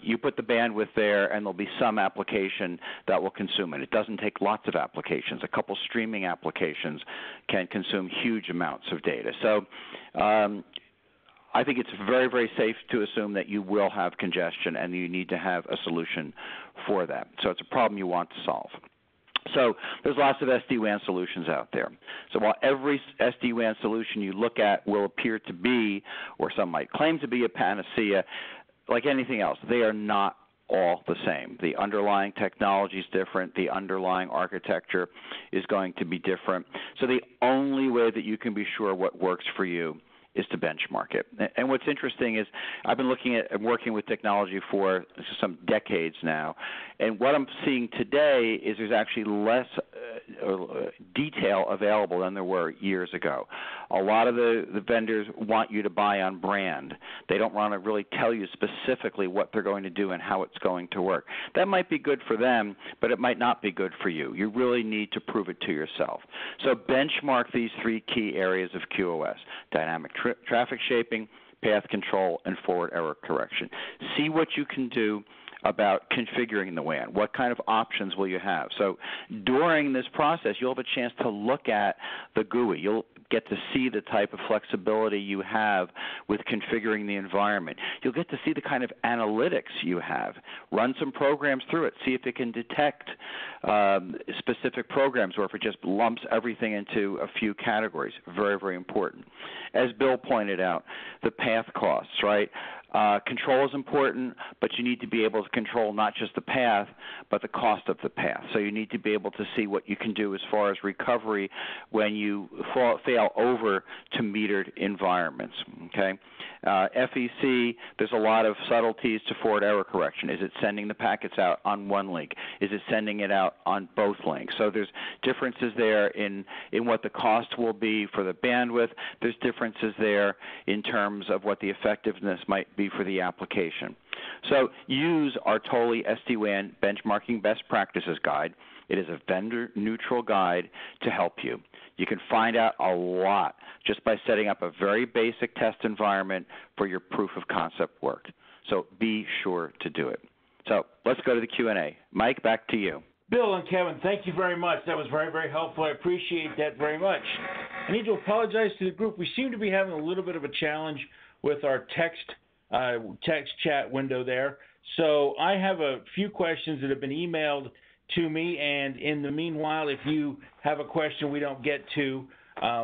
You put the bandwidth there, and there'll be some application that will consume it. It doesn't take lots of applications. A couple streaming applications can consume huge amounts of data. So I think it's very, very safe to assume that you will have congestion, and you need to have a solution for that. So it's a problem you want to solve. So there's lots of SD-WAN solutions out there. So while every SD-WAN solution you look at will appear to be, or some might claim to be, a panacea, like anything else, they are not all the same. The underlying technology is different. The underlying architecture is going to be different. So the only way that you can be sure what works for you is to benchmark it. And what's interesting is I've been looking at and working with technology for some decades now, and what I'm seeing today is there's actually less detail available than there were years ago. A lot of the vendors want you to buy on brand. They don't want to really tell you specifically what they're going to do and how it's going to work. That might be good for them, but it might not be good for you. You really need to prove it to yourself. So benchmark these three key areas of QoS: dynamic traffic shaping, path control, and forward error correction. See what you can do about configuring the WAN. What kind of options will you have? So during this process, you'll have a chance to look at the GUI. You'll get to see the type of flexibility you have with configuring the environment. You'll get to see the kind of analytics you have. Run some programs through it. See if it can detect specific programs or if it just lumps everything into a few categories. Very, very important. As Bill pointed out, the path costs, right? Control is important, but you need to be able to control not just the path, but the cost of the path. So you need to be able to see what you can do as far as recovery when you fail over to metered environments. Okay, FEC, there's a lot of subtleties to forward error correction. Is it sending the packets out on one link? Is it sending it out on both links? So there's differences there in what the cost will be for the bandwidth. There's differences there in terms of what the effectiveness might be for the application. So use our Tolly SD-WAN Benchmarking Best Practices Guide. It is a vendor-neutral guide to help you. You can find out a lot just by setting up a very basic test environment for your proof of concept work. So be sure to do it. So let's go to the Q&A. Mike, back to you. Bill and Kevin, thank you very much. That was very, very helpful. I appreciate that very much. I need to apologize to the group. We seem to be having a little bit of a challenge with our text chat window there. So I have a few questions that have been emailed to me, and in the meanwhile, if you have a question we don't get to,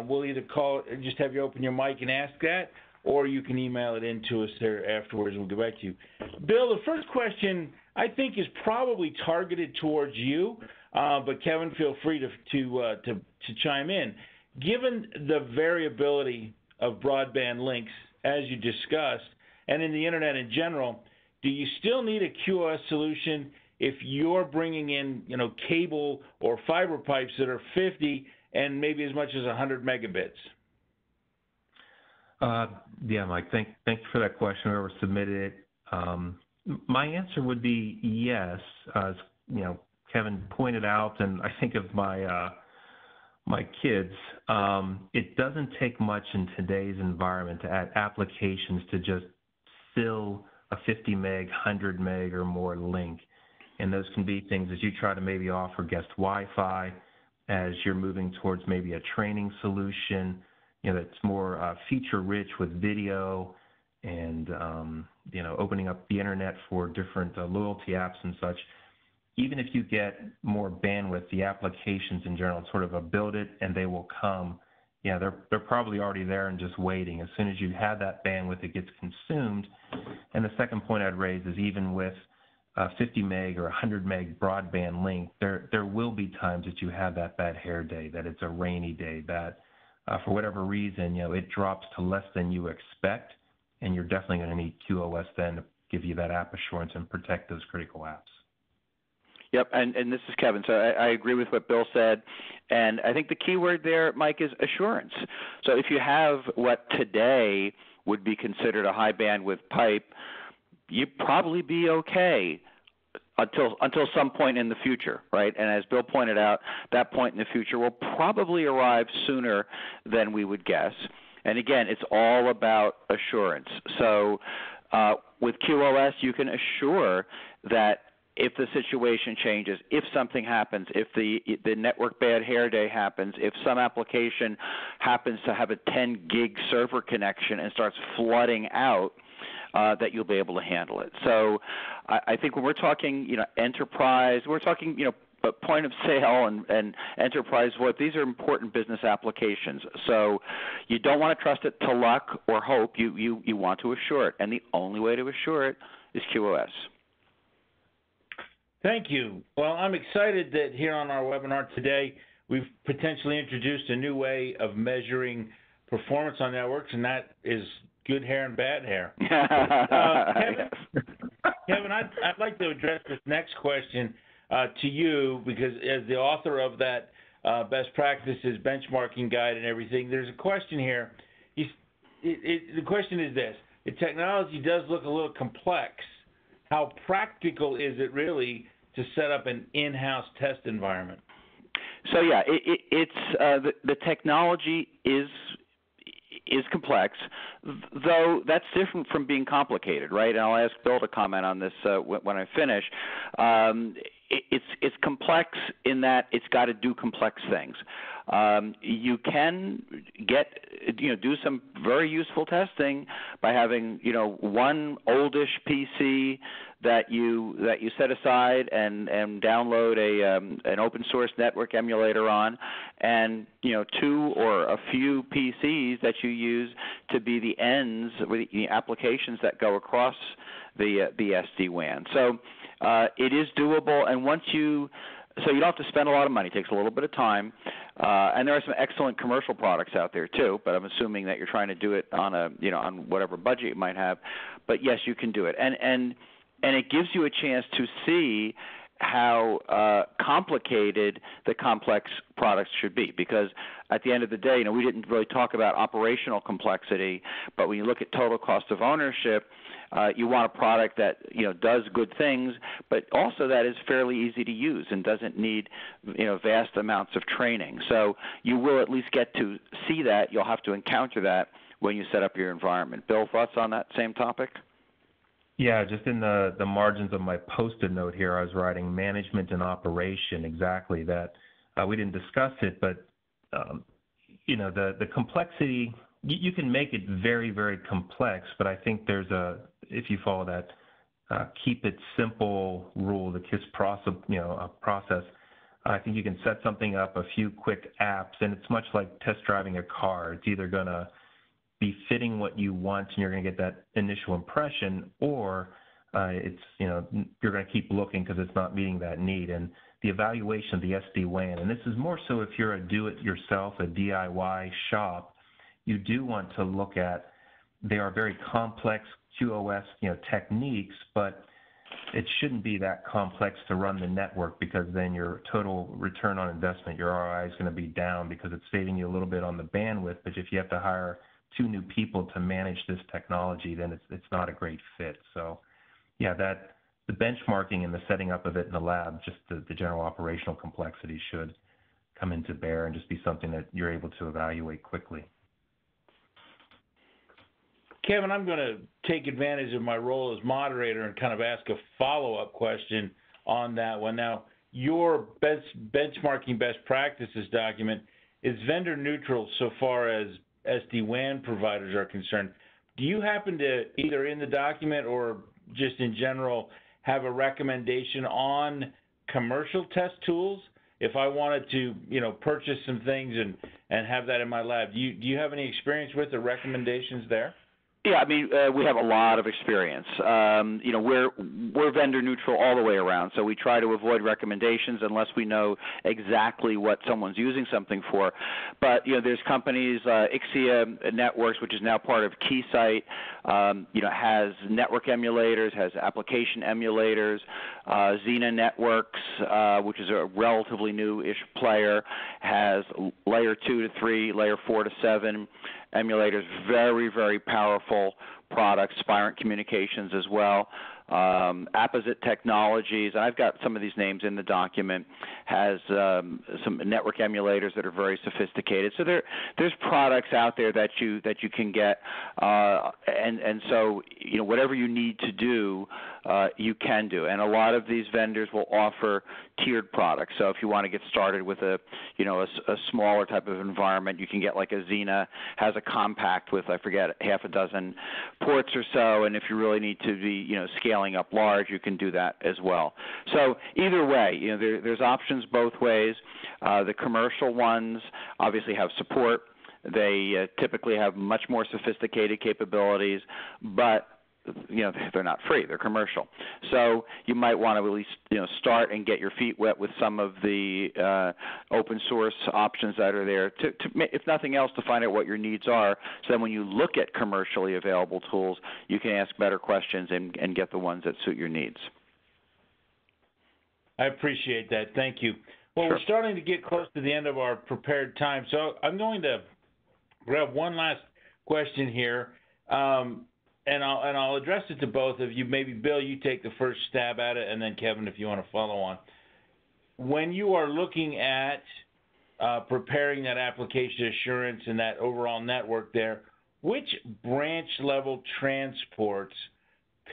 we'll either call, just have you open your mic and ask that, or you can email it in to us there afterwards and we'll get back to you. Bill, the first question I think is probably targeted towards you, but Kevin, feel free to chime in. Given the variability of broadband links, as you discussed, and in the internet in general, do you still need a QoS solution if you're bringing in, you know, cable or fiber pipes that are 50 and maybe as much as 100 megabits? Yeah, Mike, thanks for that question, whoever submitted it. My answer would be yes. As you know, Kevin pointed out, and I think of my my kids, it doesn't take much in today's environment to add applications to just fill a 50 meg, 100 meg or more link. And those can be things as you try to maybe offer guest Wi-Fi, as you're moving towards maybe a training solution, you know, that's more feature rich with video and, you know, opening up the internet for different loyalty apps and such. Even if you get more bandwidth, the applications in general, sort of a build it and they will come. Yeah, they're probably already there and just waiting. As soon as you have that bandwidth, it gets consumed. And the second point I'd raise is even with 50 meg or 100 meg broadband link, there will be times that you have that bad hair day, that it's a rainy day, that for whatever reason, you know, it drops to less than you expect, and you're definitely going to need QoS then to give you that app assurance and protect those critical apps. Yep, and this is Kevin. So I agree with what Bill said, and I think the key word there, Mike, is assurance. So if you have what today would be considered a high bandwidth pipe, you'd probably be okay until some point in the future, right? And as Bill pointed out, that point in the future will probably arrive sooner than we would guess. And again, it's all about assurance. So with QoS, you can assure that if the situation changes, if something happens, if the network bad hair day happens, if some application happens to have a 10 gig server connection and starts flooding out, that you'll be able to handle it. So I think when we're talking, you know, enterprise, we're talking, you know, but point of sale and enterprise VoIP, these are important business applications. So you don't want to trust it to luck or hope. You want to assure it, and the only way to assure it is QoS. Thank you. Well, I'm excited that here on our webinar today, we've potentially introduced a new way of measuring performance on networks, and that is good hair and bad hair. Kevin, I'd like to address this next question to you, because as the author of that best practices benchmarking guide and everything, there's a question here. The question is this: the technology does look a little complex. How practical is it really to set up an in-house test environment? So yeah, the technology is complex, though that's different from being complicated, right? And I'll ask Bill to comment on this when I finish. It's complex in that it's got to do complex things. You can do some very useful testing by having, you know, one oldish PC that you set aside and download an open source network emulator on, and, you know, two or a few PCs that you use to be the ends or the applications that go across the SD-WAN. So it is doable, and so you don't have to spend a lot of money. It takes a little bit of time, and there are some excellent commercial products out there too. But I'm assuming that you're trying to do it on on whatever budget you might have. But yes, you can do it, and it gives you a chance to see how complicated the complex products should be. Because at the end of the day, you know, we didn't really talk about operational complexity, but when you look at total cost of ownership, you want a product that, you know, does good things, but also that is fairly easy to use and doesn't need, you know, vast amounts of training. So you will at least get to see that. You'll have to encounter that when you set up your environment. Bill, thoughts on that same topic? Yeah, just in the margins of my post-it note here, I was writing management and operation, exactly that. We didn't discuss it, but, you know, the complexity, you can make it very, very complex, but I think there's a, if you follow that keep it simple rule, the KISS process, you know, process, I think you can set something up, a few quick apps, and it's much like test driving a car. It's either going to be fitting what you want and you're going to get that initial impression, or it's, you know, you're going to keep looking because it's not meeting that need. And the evaluation of the SD-WAN, and this is more so if you're a do-it-yourself, a DIY shop, you do want to look at, they are very complex QoS, you know, techniques, but it shouldn't be that complex to run the network, because then your total return on investment, your ROI, is going to be down because it's saving you a little bit on the bandwidth. But if you have to hire 2 new people to manage this technology, then it's not a great fit. So, yeah, that the benchmarking and the setting up of it in the lab, just the general operational complexity should come into bear and just be something that you're able to evaluate quickly. Kevin, I'm going to take advantage of my role as moderator and kind of ask a follow-up question on that one. Now, your benchmarking best practices document is vendor neutral so far as SD-WAN providers are concerned. Do you happen to, either in the document or just in general, have a recommendation on commercial test tools? If I wanted to, you know, purchase some things and have that in my lab, do you have any experience with the recommendations there? Yeah, I mean, we have a lot of experience. You know, we're vendor neutral all the way around, so we try to avoid recommendations unless we know exactly what someone's using something for. But, you know, there's companies, Ixia Networks, which is now part of Keysight, you know, has network emulators, has application emulators, Xena Networks, which is a relatively new-ish player, has layer 2 to 3, layer 4 to 7, emulators, very, very powerful products, Spirant Communications as well, Apposite Technologies, and I've got some of these names in the document, has some network emulators that are very sophisticated. So there's products out there that you can get, and so, you know, whatever you need to do, you can do. And a lot of these vendors will offer tiered products. So if you want to get started with a smaller type of environment, you can get like a Xena has a compact with, I forget, half a dozen ports or so, and if you really need to be, you know, scaling up large, you can do that as well. So either way, you know, there's options both ways. The commercial ones obviously have support. They typically have much more sophisticated capabilities, but, you know, they're not free, they're commercial. So you might want to at least, you know, start and get your feet wet with some of the open source options that are there to, if nothing else, to find out what your needs are. So then when you look at commercially available tools, you can ask better questions and get the ones that suit your needs. I appreciate that. Thank you. Well, sure. We're starting to get close to the end of our prepared time. So I'm going to grab one last question here. And I'll address it to both of you. Maybe, Bill, you take the first stab at it, and then, Kevin, if you want to follow on. When you are looking at preparing that application assurance and that overall network there, which branch-level transports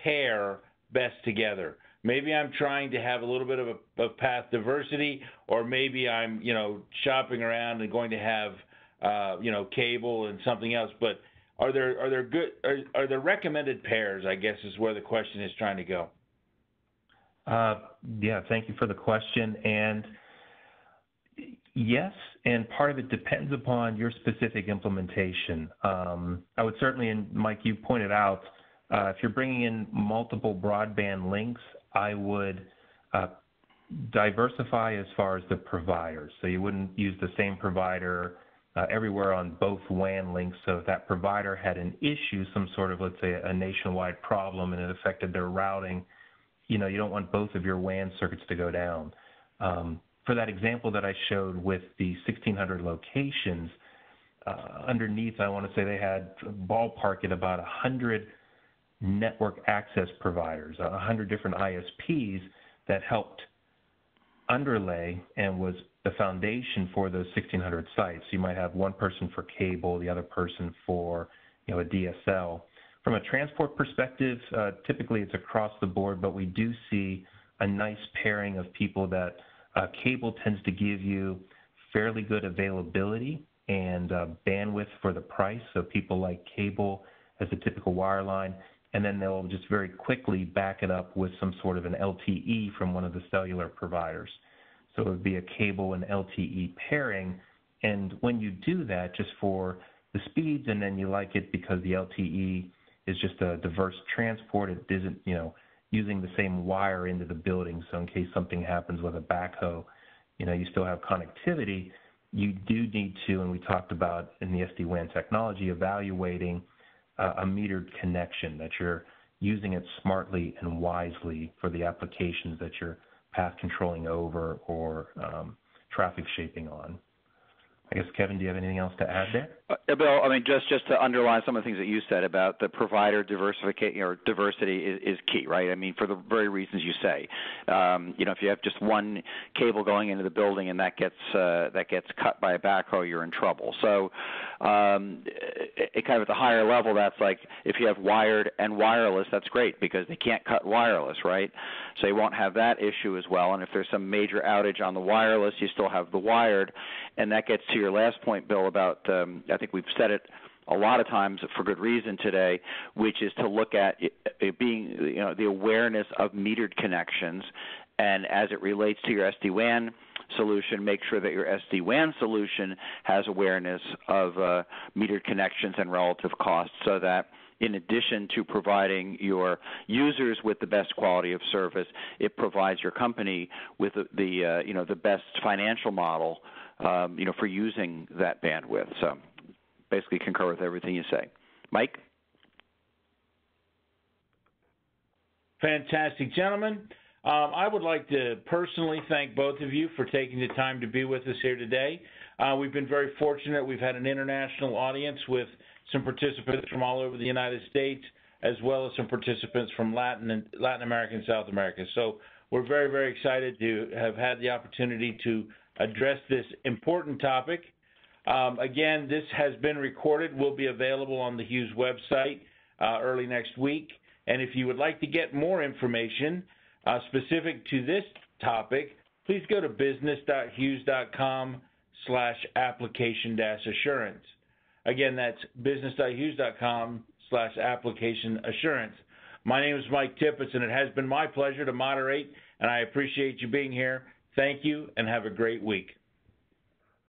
pair best together? Maybe I'm trying to have a little bit of a path diversity, or maybe I'm, you know, shopping around and going to have, you know, cable and something else, but Are there recommended pairs, I guess, is where the question is trying to go. Yeah, thank you for the question. And yes, and part of it depends upon your specific implementation. I would certainly, and Mike, you pointed out, if you're bringing in multiple broadband links, I would diversify as far as the providers. So you wouldn't use the same provider everywhere on both WAN links. So if that provider had an issue, some sort of, let's say, a nationwide problem, and it affected their routing, you know, you don't want both of your WAN circuits to go down. For that example that I showed with the 1,600 locations, underneath, I want to say they had ballpark at about 100 network access providers, 100 different ISPs that helped underlay and was the foundation for those 1,600 sites. You might have one person for cable, the other person for, you know, a DSL. From a transport perspective, typically it's across the board, but we do see a nice pairing of people that cable tends to give you fairly good availability and bandwidth for the price. So people like cable as a typical wireline, and then they'll just very quickly back it up with some sort of an LTE from one of the cellular providers. So it would be a cable and LTE pairing. And when you do that, just for the speeds, and then you like it because the LTE is just a diverse transport. It isn't, you know, using the same wire into the building. So in case something happens with a backhoe, you know, you still have connectivity. You do need to, and we talked about in the SD-WAN technology, evaluating a metered connection, that you're using it smartly and wisely for the applications that you're path controlling over or traffic shaping on. I guess, Kevin, do you have anything else to add there? Bill, I mean, just to underline some of the things that you said about the provider diversification or diversity is key, right? I mean, for the very reasons you say, you know, if you have just one cable going into the building and that gets cut by a backhoe, you're in trouble. So, it kind of at the higher level, that's like if you have wired and wireless, that's great because they can't cut wireless, right? So you won't have that issue as well. And if there's some major outage on the wireless, you still have the wired, and that gets to your last point, Bill, about I think we've said it a lot of times for good reason today, which is to look at it being, you know, the awareness of metered connections, and as it relates to your SD-WAN solution, make sure that your SD-WAN solution has awareness of metered connections and relative costs, so that in addition to providing your users with the best quality of service, it provides your company with the you know, the best financial model you know, for using that bandwidth. So basically concur with everything you say. Mike? Fantastic, gentlemen. I would like to personally thank both of you for taking the time to be with us here today. We've been very fortunate. We've had an international audience with some participants from all over the United States, as well as some participants from Latin America and South America. So we're very, very excited to have had the opportunity to address this important topic. Again, this has been recorded, will be available on the Hughes website early next week. And if you would like to get more information specific to this topic, please go to business.hughes.com/application-assurance. Again, that's business.hughes.com/application-assurance. My name is Mike Tippetts, and it has been my pleasure to moderate, and I appreciate you being here. Thank you, and have a great week.